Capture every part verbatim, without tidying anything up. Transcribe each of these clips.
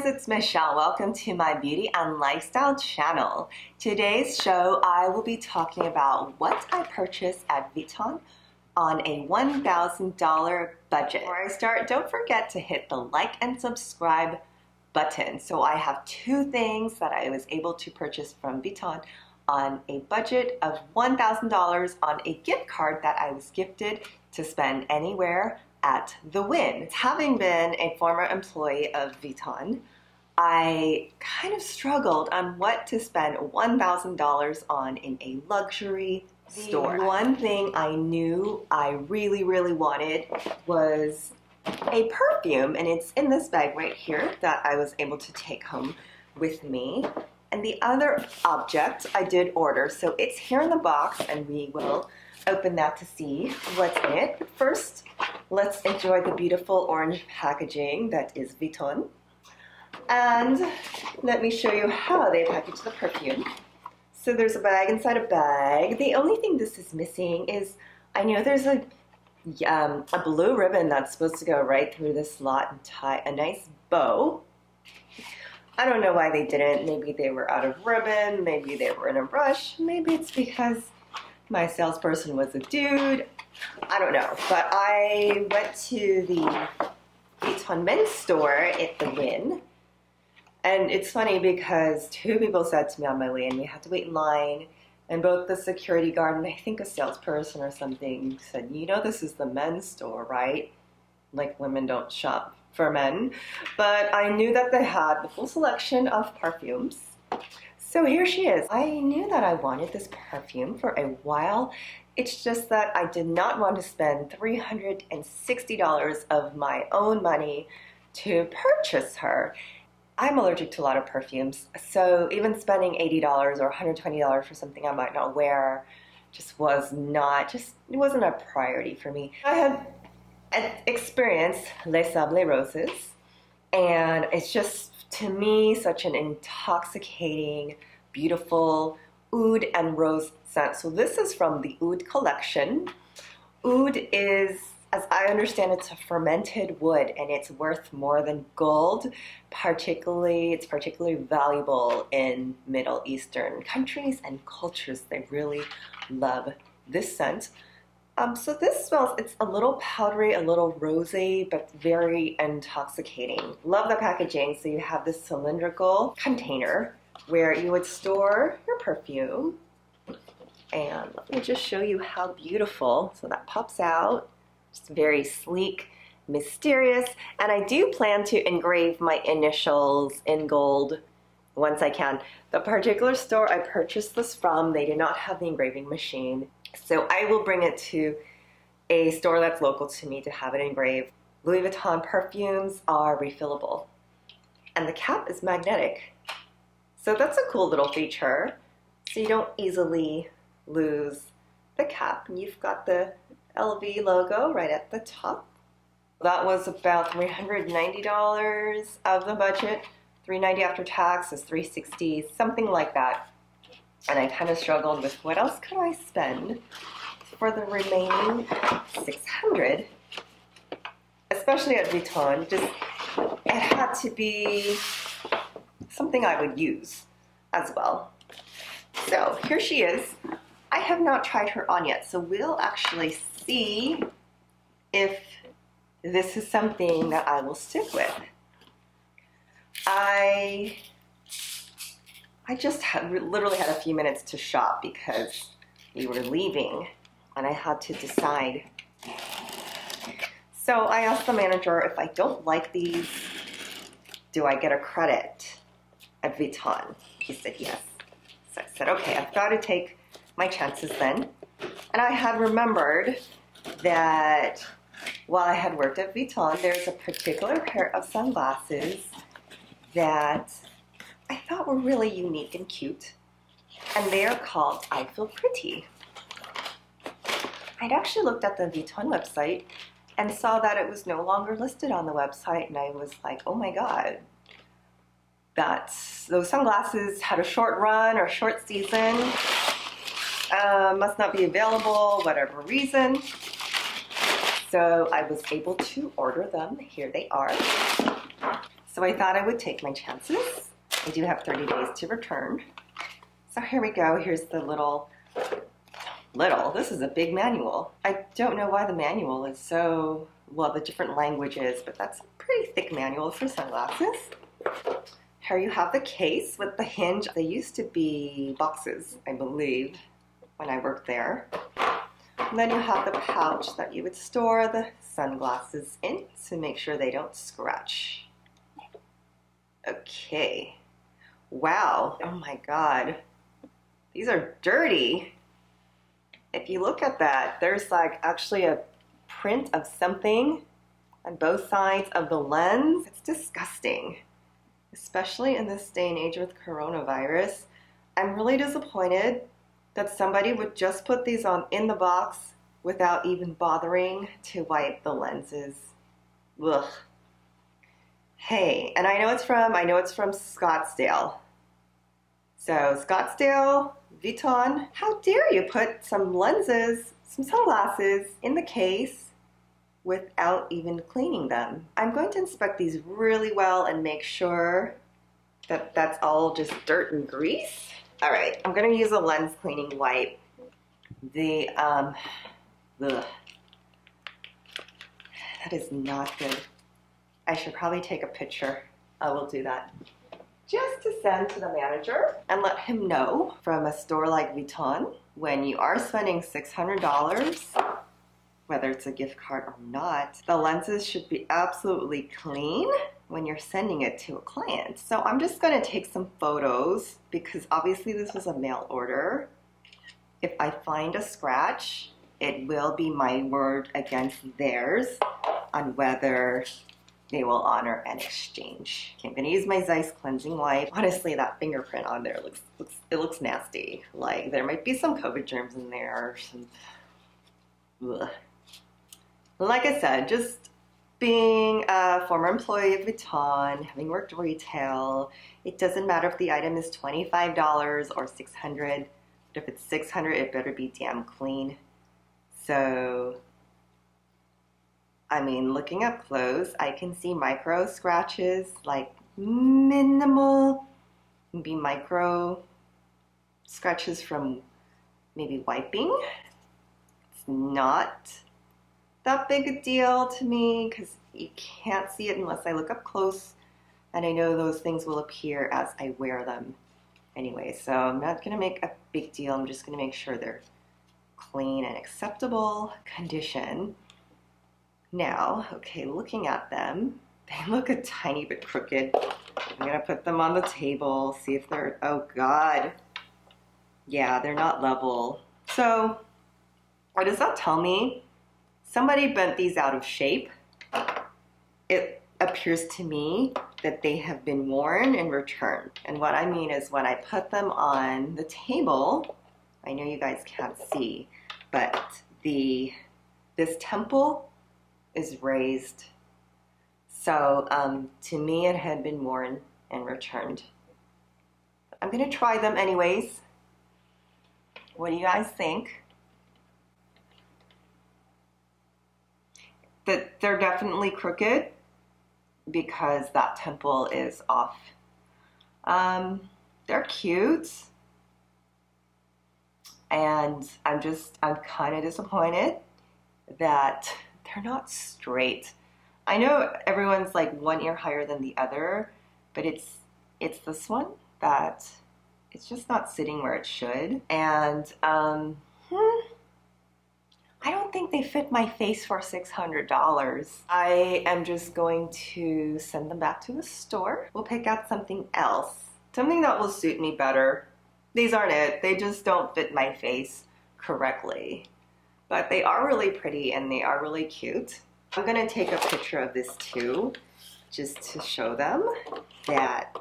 guys, it's Michelle. Welcome to my beauty and lifestyle channel. Today's show, I will be talking about what I purchased at Vuitton on a one thousand dollar budget. Before I start, don't forget to hit the like and subscribe button. So I have two things that I was able to purchase from Vuitton on a budget of one thousand dollars on a gift card that I was gifted to spend anywhere at the Win. Having been a former employee of Vuitton, I kind of struggled on what to spend one thousand dollars on in a luxury store. The one thing I knew I really, really wanted was a perfume, and it's in this bag right here that I was able to take home with me. And the other object I did order, so it's here in the box, and we will open that to see what's in it. But first, let's enjoy the beautiful orange packaging that is Vuitton. And let me show you how they package the perfume. So there's a bag inside a bag. The only thing this is missing is, I know there's a, um, a blue ribbon that's supposed to go right through this slot and tie a nice bow. I don't know why they didn't. Maybe they were out of ribbon. Maybe they were in a rush. Maybe it's because my salesperson was a dude. I don't know, but I went to the Vuitton men's store at the Win. And it's funny because two people said to me on my way, and we had to wait in line, and both the security guard and I think a salesperson or something said, you know, this is the men's store, right? Like, women don't shop for men. But I knew that they had the full selection of perfumes. So here she is. I knew that I wanted this perfume for a while. It's just that I did not want to spend three hundred sixty dollars of my own money to purchase her. I'm allergic to a lot of perfumes, so even spending eighty dollars or one hundred twenty dollars for something I might not wear just was not, just it wasn't a priority for me. I had experienced Les Sables Roses, and it's just, to me, such an intoxicating, beautiful oud and rose scent. So this is from the Oud collection. Oud is, as I understand, it's a fermented wood, and it's worth more than gold. Particularly, it's particularly valuable in Middle Eastern countries and cultures. They really love this scent. Um, so this smells, it's a little powdery, a little rosy, but very intoxicating. Love the packaging. So you have this cylindrical container where you would store your perfume. And let me just show you how beautiful. So that pops out. It's very sleek, mysterious. And I do plan to engrave my initials in gold once I can. The particular store I purchased this from, they did not have the engraving machine. So I will bring it to a store that's local to me to have it engraved. Louis Vuitton perfumes are refillable, and the cap is magnetic. So that's a cool little feature. So you don't easily lose the cap. And you've got the L V logo right at the top. That was about three hundred ninety dollars of the budget. three hundred ninety dollars after tax is three hundred sixty dollars, something like that. And I kind of struggled with what else could I spend for the remaining six hundred dollars, especially at Vuitton. Just, it had to be something I would use as well. So here she is. I have not tried her on yet, so we'll actually see if this is something that I will stick with. I... I just had, literally had a few minutes to shop because we were leaving, and I had to decide. So I asked the manager, if I don't like these, do I get a credit at Vuitton? He said yes. So I said, okay, I've got to take my chances then. And I had remembered that while I had worked at Vuitton, there's a particular pair of sunglasses that I thought were really unique and cute, and they are called I Feel Pretty. I'd actually looked at the Vuitton website and saw that it was no longer listed on the website, and I was like, oh my god, that's, those sunglasses had a short run or short season, uh, must not be available, whatever reason. So I was able to order them. Here they are. So I thought I would take my chances. I do have thirty days to return. So here we go. Here's the little, little, this is a big manual. I don't know why the manual is so, well, the different languages, but that's a pretty thick manual for sunglasses. Here you have the case with the hinge. They used to be boxes, I believe, when I worked there. And then you have the pouch that you would store the sunglasses in to make sure they don't scratch. Okay. Wow. Oh my God. These are dirty. If you look at that, there's like actually a print of something on both sides of the lens. It's disgusting. Especially in this day and age with coronavirus. I'm really disappointed that somebody would just put these on in the box without even bothering to wipe the lenses. Ugh. Hey, and I know it's from, I know it's from Scottsdale. So Scottsdale, Vuitton, how dare you put some lenses, some sunglasses in the case without even cleaning them. I'm going to inspect these really well and make sure that that's all just dirt and grease. All right, I'm gonna use a lens cleaning wipe. The, um, ugh, that is not good. I should probably take a picture. I will do that. Just to send to the manager and let him know from a store like Vuitton, when you are spending six hundred dollars, whether it's a gift card or not, the lenses should be absolutely clean when you're sending it to a client. So I'm just gonna take some photos because obviously this was a mail order. If I find a scratch, it will be my word against theirs on whether they will honor an exchange. Okay, I'm gonna use my Zeiss cleansing wipe. Honestly, that fingerprint on there looks, looks, it looks nasty. Like there might be some COVID germs in there or some, ugh. Like I said, just being a former employee of Vuitton, having worked retail, it doesn't matter if the item is twenty-five dollars or six hundred dollars. But if it's six hundred dollars, it better be damn clean. So, I mean, looking up close, I can see micro scratches, like minimal, maybe micro scratches from maybe wiping. It's not that big a deal to me because you can't see it unless I look up close, and I know those things will appear as I wear them anyway, so I'm not gonna make a big deal. I'm just gonna make sure they're clean and acceptable condition. Now, okay, looking at them, they look a tiny bit crooked. I'm gonna put them on the table, see if they're, oh God. Yeah, they're not level. So what does that tell me? Somebody bent these out of shape. It appears to me that they have been worn and returned. And what I mean is when I put them on the table, I know you guys can't see, but the this temple is raised. So um, to me, it had been worn and returned. I'm gonna try them anyways. What do you guys think? That they're definitely crooked because that temple is off. Um, they're cute. And I'm just, I'm kind of disappointed that they're not straight. I know everyone's like one ear higher than the other, but it's, it's this one that it's just not sitting where it should. And, um, hmm. I don't think they fit my face for six hundred dollars. I am just going to send them back to the store. We'll pick out something else, something that will suit me better. These aren't it, they just don't fit my face correctly. But they are really pretty and they are really cute. I'm gonna take a picture of this too, just to show them that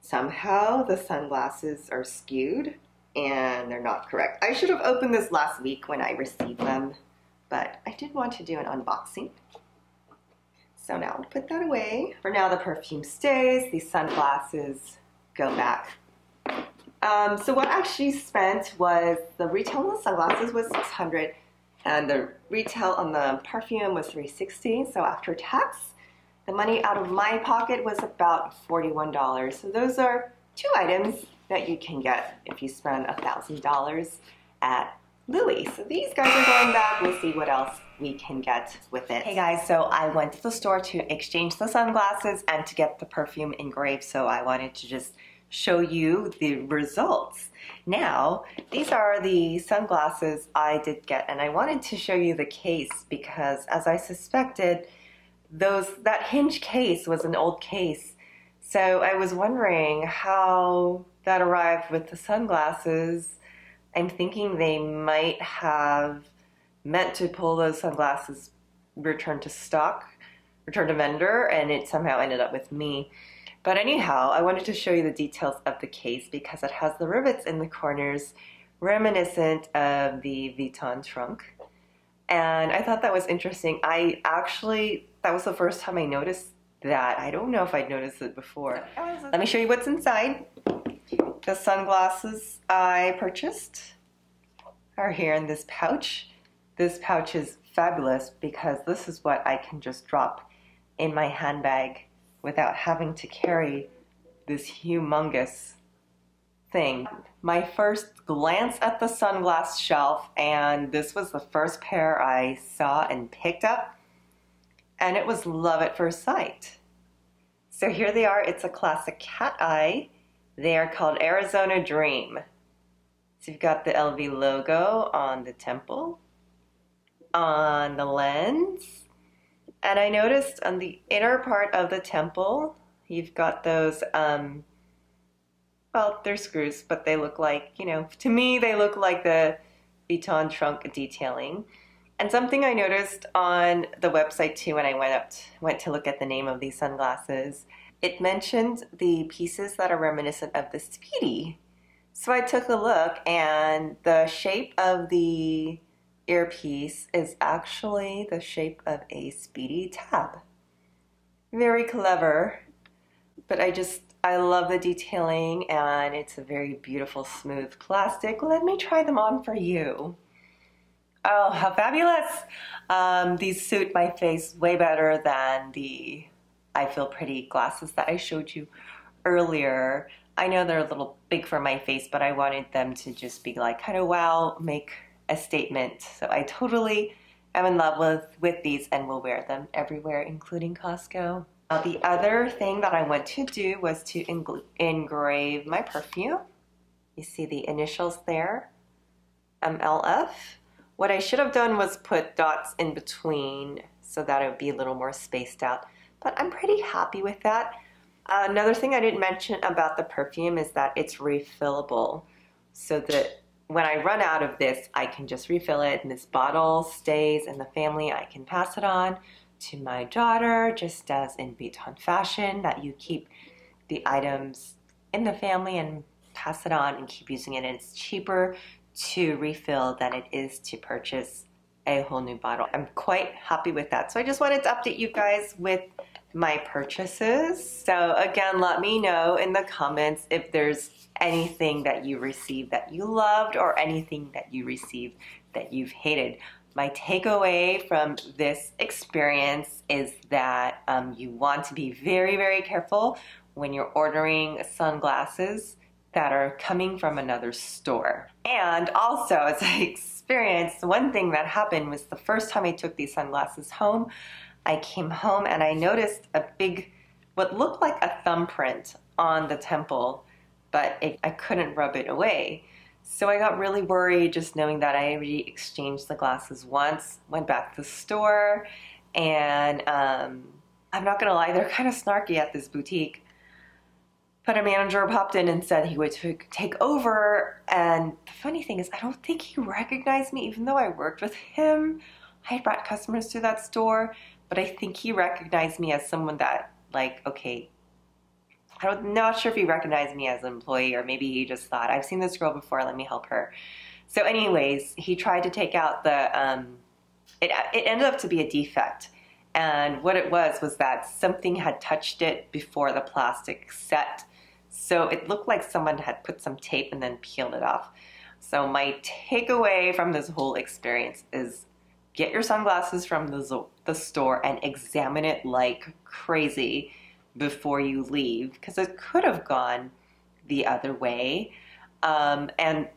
somehow the sunglasses are skewed and they're not correct. I should have opened this last week when I received them, but I did want to do an unboxing. So now I'll put that away. For now, the perfume stays, these sunglasses go back. Um, so what I actually spent was, the retail on the sunglasses was six hundred dollars and the retail on the perfume was three sixty. So after tax, The money out of my pocket was about forty-one dollars. So those are two items that you can get if you spend one thousand dollars at Louis. So these guys are going back. We'll see what else we can get with it. Hey guys, so I went to the store to exchange the sunglasses and to get the perfume engraved. So I wanted to just show you the results. Now, these are the sunglasses I did get, and I wanted to show you the case because, as I suspected, those that hinge case was an old case. So I was wondering how that arrived with the sunglasses. I'm thinking they might have meant to pull those sunglasses, return to stock, return to vendor, and it somehow ended up with me. But anyhow, I wanted to show you the details of the case because it has the rivets in the corners, reminiscent of the Vuitton trunk. And I thought that was interesting. I actually, that was the first time I noticed that. I don't know if I'd noticed it before. Let me show you what's inside. The sunglasses I purchased are here in this pouch. This pouch is fabulous because this is what I can just drop in my handbag without having to carry this humongous thing. My first glance at the sunglass shelf, and this was the first pair I saw and picked up, and it was love at first sight. So here they are. It's a classic cat eye. They are called Arizona Dream. So you've got the L V logo on the temple, on the lens, and I noticed on the inner part of the temple, you've got those, um, well, they're screws, but they look like, you know, to me, they look like the Vuitton trunk detailing. And something I noticed on the website too when I went up, to, went to look at the name of these sunglasses, it mentioned the pieces that are reminiscent of the Speedy. So I took a look, and the shape of the earpiece is actually the shape of a Speedy tab. Very clever, but I just, I love the detailing, and it's a very beautiful, smooth plastic. Let me try them on for you. Oh, how fabulous! Um, these suit my face way better than the I Feel Pretty glasses that I showed you earlier. I know they're a little big for my face, but I wanted them to just be like kind of wow, make a statement. So I totally am in love with, with these and will wear them everywhere, including Costco. Uh, the other thing that I went to do was to eng engrave my perfume. You see the initials there, M L F. What I should have done was put dots in between so that it would be a little more spaced out. But I'm pretty happy with that. Uh, another thing I didn't mention about the perfume is that it's refillable, so that when I run out of this, I can just refill it, and this bottle stays in the family. I can pass it on to my daughter, just as in Vuitton fashion, that you keep the items in the family and pass it on and keep using it. And it's cheaper to refill than it is to purchase a whole new bottle. I'm quite happy with that. So I just wanted to update you guys with my purchases. So again, let me know in the comments if there's anything that you received that you loved or anything that you received that you've hated. My takeaway from this experience is that um, you want to be very, very careful when you're ordering sunglasses that are coming from another store. And also, as I experienced, one thing that happened was the first time I took these sunglasses home, I came home and I noticed a big, what looked like a thumbprint on the temple, but it, I couldn't rub it away. So I got really worried just knowing that I already exchanged the glasses once, went back to the store, and um, I'm not gonna lie, they're kind of snarky at this boutique. But a manager popped in and said he would take over, and the funny thing is I don't think he recognized me, even though I worked with him. I brought customers to that store, but I think he recognized me as someone that, like, okay, I'm not sure if he recognized me as an employee, or maybe he just thought, I've seen this girl before, let me help her. So anyways, he tried to take out the, um, it, it ended up to be a defect. And what it was was that something had touched it before the plastic set. So it looked like someone had put some tape and then peeled it off. So my takeaway from this whole experience is Get your sunglasses from the, the store and examine it like crazy before you leave, because it could have gone the other way. Um, and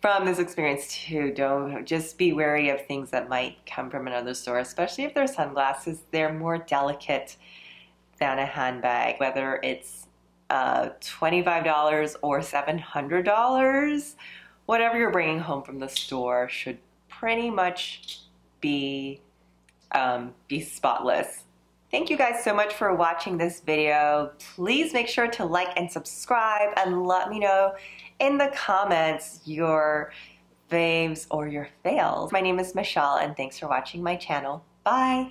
from this experience too, don't just be wary of things that might come from another store, especially if they're sunglasses. They're more delicate than a handbag, whether it's uh, twenty-five dollars or seven hundred dollars. Whatever you're bringing home from the store should pretty much be um, be spotless. Thank you guys so much for watching this video. Please make sure to like and subscribe, and let me know in the comments your faves or your fails. My name is Michelle, and thanks for watching my channel. Bye!